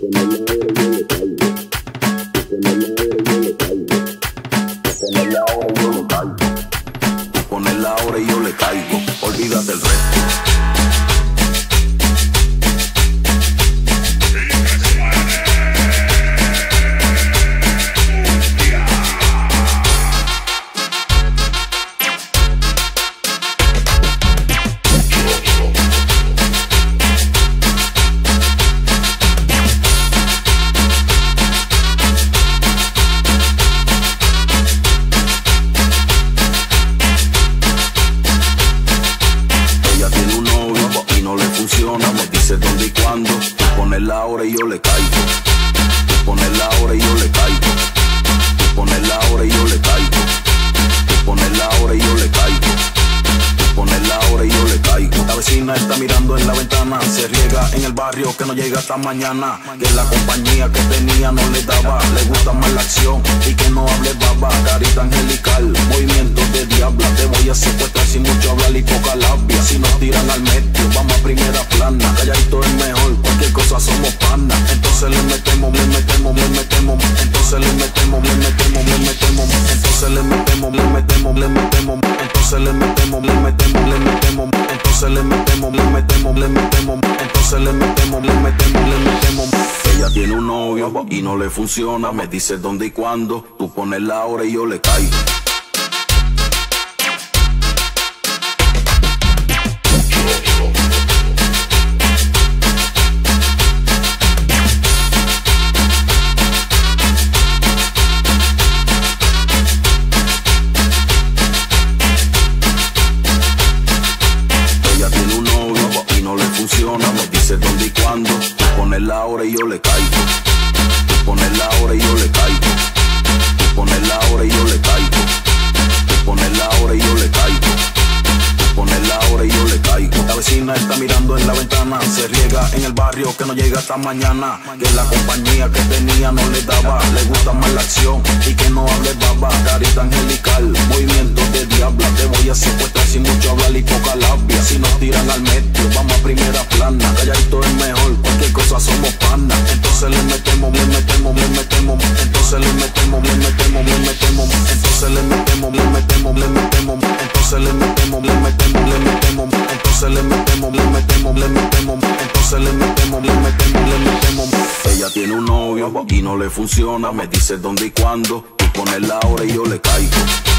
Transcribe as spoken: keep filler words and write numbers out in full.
Con el ahora y yo le caigo, olvídate el resto. Me dice dónde y cuándo. Tú pones la hora y yo le caigo. Tú pones la hora y yo le caigo. Tú pones la hora y yo le caigo. Tú pones la hora y yo le caigo. Tú pones la hora y yo le caigo. La vecina está mirando en la ventana. Se riega en el barrio que no llega hasta mañana. Que la compañía que tenía no le daba. Le gusta más la acción y que no hable baba. Carita angelical, movimiento de diabla. Te voy a secuestrar sin mucho hablar y poca labia. Si nos tiran al medio, vamos a primera plana. Calladito es mejor, cualquier cosa somos panas. Entonces le metemos, le metemos, le metemos. Entonces le metemos, le metemos, le metemos. Entonces le metemos, le metemos, le metemos. Entonces le metemos, le metemos, le metemos. Entonces le metemos, le metemos, le metemos. Entonces le metemos, le metemos, le metemos. Ella tiene un novio y no le funciona. Me dice dónde y cuándo. Tú pones la hora y yo le caigo. Me dice dónde y cuándo. Tú pones la hora y yo le caigo. Tú pones la hora y yo le caigo. Tú pones la hora y yo le caigo. Tú pones la hora y yo le caigo. Tú pones la hora y yo le caigo. La vecina está mirando en la ventana. Se riega en el barrio que no llega hasta mañana. Que la compañía que tenía no le daba. Le gusta más la acción y que no hable baba. Carita angelical, movimiento de diabla. Te voy a secuestrar sin mucho hablar y poca labia. Si nos tiran al metro, vamos a primera plana. Calladito es mejor, cualquier cosa somos panas. Entonces le metemos, le metemos, le metemos. Entonces le metemos, le metemos, le metemos. Entonces le metemos, le metemos, le metemos. Entonces le metemos, le metemos, le metemos. Entonces le metemos, le metemos, le metemos. Entonces le metemos, le metemos, le metemos. Ella tiene un novio y no le funciona. Me dice dónde y cuándo. Tú pones la hora y yo le caigo.